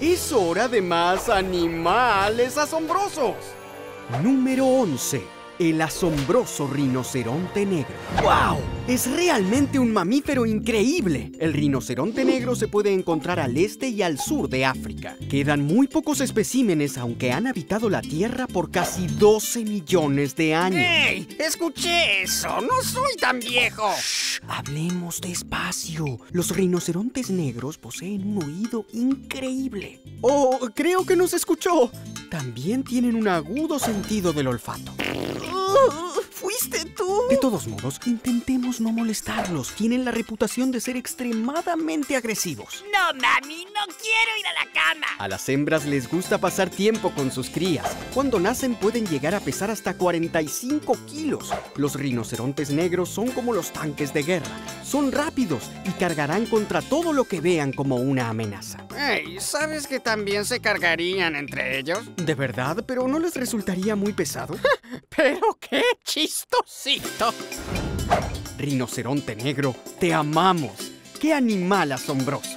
Es hora de más animales asombrosos. Número 11. El asombroso rinoceronte negro. ¡Wow! Es realmente un mamífero increíble. El rinoceronte negro se puede encontrar al este y al sur de África. Quedan muy pocos especímenes, aunque han habitado la Tierra por casi 12 millones de años. ¡Ey! ¡Escuché eso! ¡No soy tan viejo! Shh, hablemos despacio. Los rinocerontes negros poseen un oído increíble. ¡Oh! Creo que nos escuchó. También tienen un agudo sentido del olfato. ¡Fuiste tú! De todos modos, intentemos no molestarlos. Tienen la reputación de ser extremadamente agresivos. ¡No, mami! ¡No quiero ir a la cama! A las hembras les gusta pasar tiempo con sus crías. Cuando nacen pueden llegar a pesar hasta 45 kilos. Los rinocerontes negros son como los tanques de guerra. Son rápidos y cargarán contra todo lo que vean como una amenaza. Hey, ¿sabes que también se cargarían entre ellos? ¿De verdad? ¿Pero no les resultaría muy pesado? ¡Pero qué chistosito! Rinoceronte negro, te amamos. ¡Qué animal asombroso!